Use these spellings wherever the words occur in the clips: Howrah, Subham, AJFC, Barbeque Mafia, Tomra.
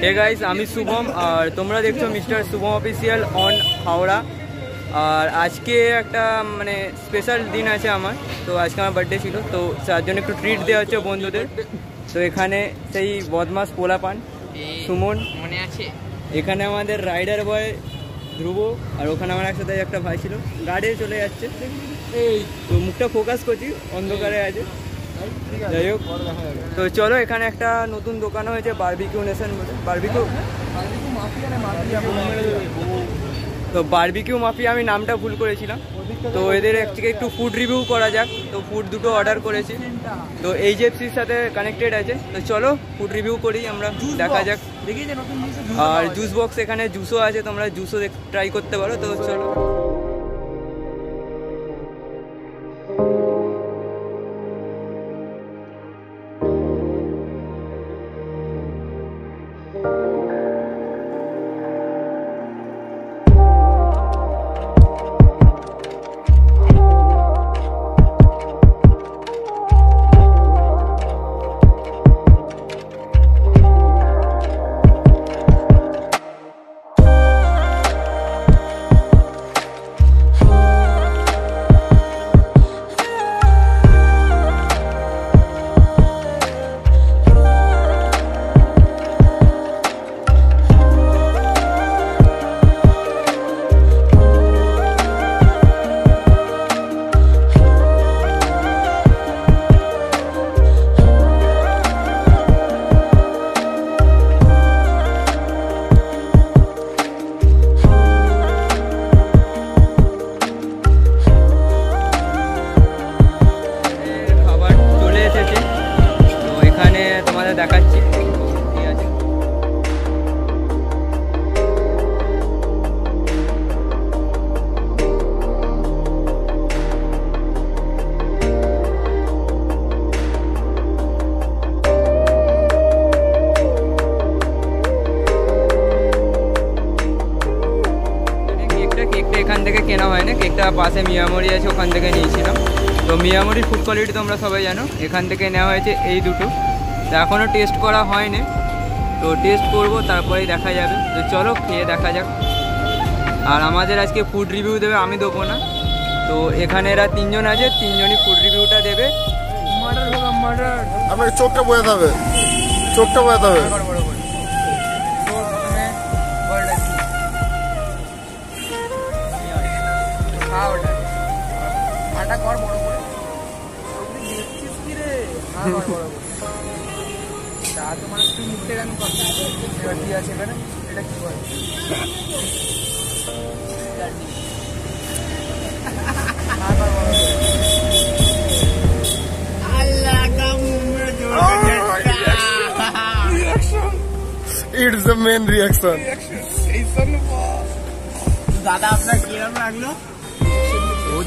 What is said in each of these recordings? Hey guys, I'm Subham and Tomra dekho Mr. Subham official on Howrah and today is a special day so today is my birthday so I have a treat so here is Bodmas Pola Pan Sumon here is our rider boy Dhruvo and here is our brother so we are focused on the Jayok. So chalo ekhane ekta notun dokan hoyeche Barbeque Nation bole. So Barbeque Mafia ami namta bhul korechhilam. To eder actually ekটু food review kora jak. To food duto order korechi. To AJFC er sathe connected ache. To chalo food review kori amra dekha jak. Ar juice box ekhane juice o ache tomra juice o try korte paro. To chalo পাশে মিয়ামরি আছে ওখান থেকে নিয়েছিলাম তো মিয়ামরির food quality তোমরা সবাই জানো এখান থেকে নেওয়া হয়েছে এই দুটো তো এখনো টেস্ট করা হয়নি তো টেস্ট করব তারপরেই দেখা যাবে তো চলো খেয়ে দেখা যাক আর আমাদের আজকে ফুড রিভিউ দেবে আমি দেব না তো এখানে এরা তিনজন আছে তিনজনই ফুড রিভিউটা দেবে মার্ডার হোগা মার্ডার আপনাদের চোখটা বোঝা যাবে চোখটা বোঝা যাবে It's the main reaction. Dada apna kiram raglo bahut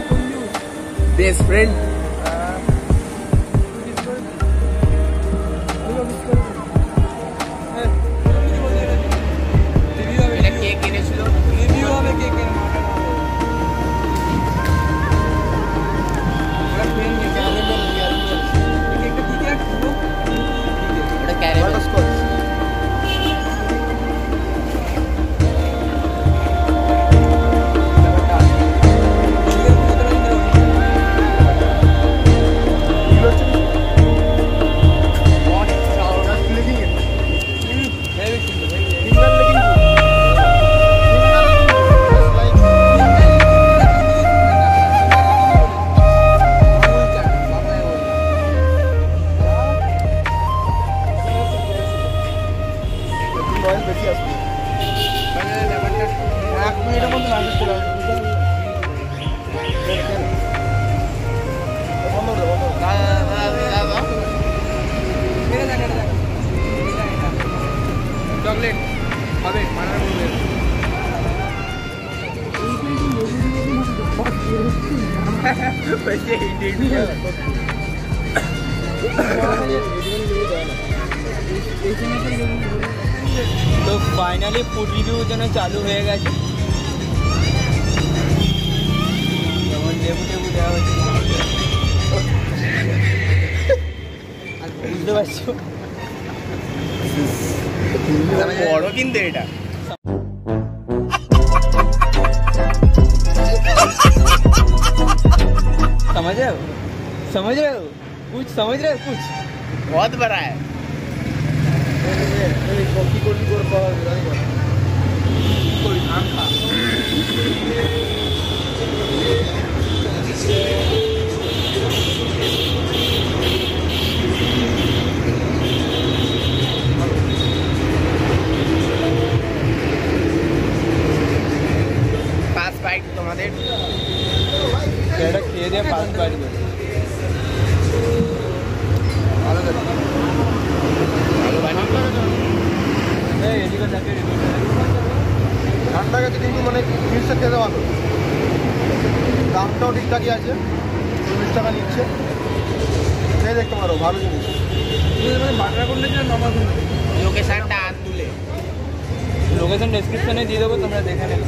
best friend Chocolate. तो फाइनली फूड रिव्यू जो चालू हो गए বুঝতে পারছো বড় কিন্তু এটা समझ रहे हो कुछ समझ रहे हो कुछ बहुत बड़ा है पास बाइक तुम्हारे खेल दे पास बाइक ঠান্ডা গেছে কিন্তু মানে 20 টাকা ভালো দামটাও ঠিকঠাকই আছে 20 টাকা নিচ্ছে এই দেখতে পারো ভালো জিনিস মানে বাংলা করলে যে নরমাল লোকেশনটা আন তুলে লোকেশন ডেসক্রিপশনে দিয়ে দেবো তোমরা দেখে নেবে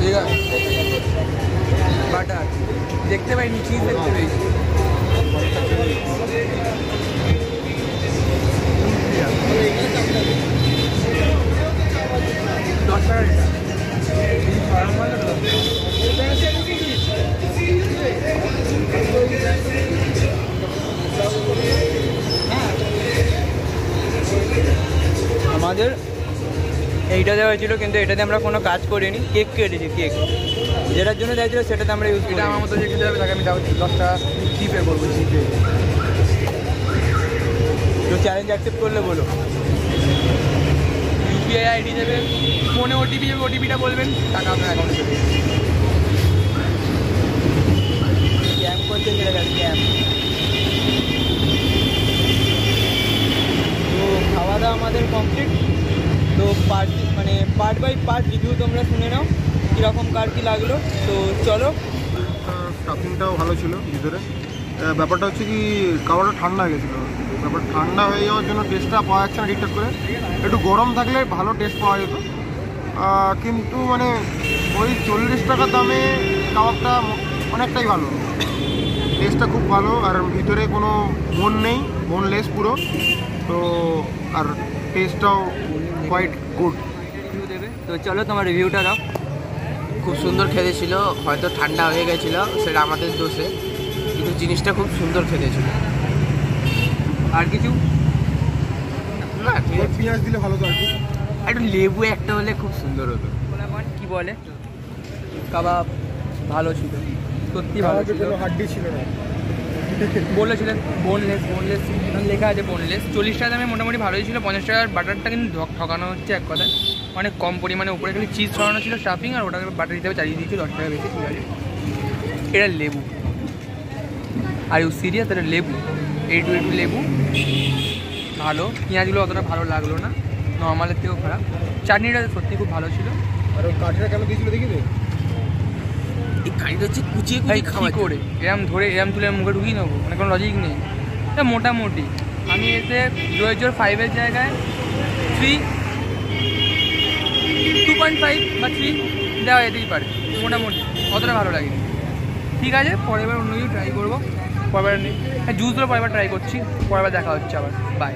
ঠিক আছে বাটার দেখতে পাই নিচে দেখতে পাই আমাদের এইটা দেওয়া হয়েছিল কিন্তু এটাতে আমরা কোনো কাজ করিনি কেক কেটেছি কেক যেটার জন্য দেওয়া ছিল সেটাতে আমরা ইউজ করি আমার মতো যে খেতে হবে তাকে আমি 10টা জিপে করবো জিপে जो चैलेंज एक्सेप्ट कर ले बोलो यूपीआई आईडी देवे फोने ओटीपी देवे ओटीपीटा बोलबेन টাকা আপনার অ্যাকাউন্টে চলে যাবে স্ক্যাম করতে গেলে স্ক্যাম তো খাওয়া দাওয়া আমাদের কমপ্লিট তো পার্ট মানে পার্ট বাই পার্ট রিভিউ তোমরা শুনে নাও কীরকম কার কী লাগলো তো চলো স্টাফিংটাও ভালো ছিল ভিতরে ব্যাপারটা হচ্ছে কি খাওয়াটা ঠান্ডা হয়ে গেছিলো ব্যাপার ঠান্ডা হয়ে যাওয়ার জন্য টেস্টটা পাওয়া যাচ্ছে না ঠিকঠাক করে একটু গরম থাকলে ভালো টেস্ট পাওয়া যেত কিন্তু মানে ওই 40 টাকা দামে কাবাবটা অনেকটাই ভালো টেস্টটা খুব ভালো আর ভিতরে কোনো বোন নেই বোনলেস পুরো তো আর টেস্টটাও কোয়াইট গুড রিভিউ দেবে তো চলো তোমার রিভিউটা দাও খুব সুন্দর খেতে ছিল হয়তো ঠান্ডা হয়ে গেছিলো সেটা আমাদের দোষে কিন্তু জিনিসটা খুব সুন্দর খেতে ছিল আর কিছু না পেঁয়াজ দিলে ভালো তো আর কি একটু লেবু একটা হলে খুব সুন্দর হতো আমার কি বলে কাবাব ভালো ছিল সত্যি ভালো ছিল হাড্ডি ছিল না বলেছিলেন বোনলেস বোনলেস লেখা আছে বোনলেস 40 টাকা দামে মোটামুটি ভালোই ছিল 50 টাকার বাটারটা কিন্তু ঠকানো হচ্ছে এক কথায় অনেক কম পরিমাণে উপরে খালি চিজ ছড়ানো ছিল স্টাফিং আর ওটাকে বাটার হিসাবে চালিয়ে দিয়েছে 10 টাকা বেশি ঠিক আছে এটা লেবু আর ইউ সিরিয়াস এটা লেবু এইটু এইটু লেবু ভালো পেঁয়াজগুলো অতটা ভালো লাগলো না নর্মালের থেকেও খারাপ চাটনিটা সত্যি খুব ভালো ছিল আর ওই কাঠিটা কেন দিয়েছিল দেখি এই কাঠিটা হচ্ছে কুচিয়ে কুচিয়ে খাওয়া করে এরম ধরে এরম তুলে মুখে ঢুকিয়ে নেবো মানে কোনো লজিক নেই এটা মোটামুটি আমি এতে জোর 5-এর জায়গায় 3, 2.5 বা 3 দেওয়া যেতেই পারে মোটামুটি অতটা ভালো লাগেনি ঠিক আছে পরের বার অন্য কিছু ট্রাই করবো পরের বার নেই জুসগুলো পরের বার ট্রাই করছি পরের বার দেখা হচ্ছে আবার বাই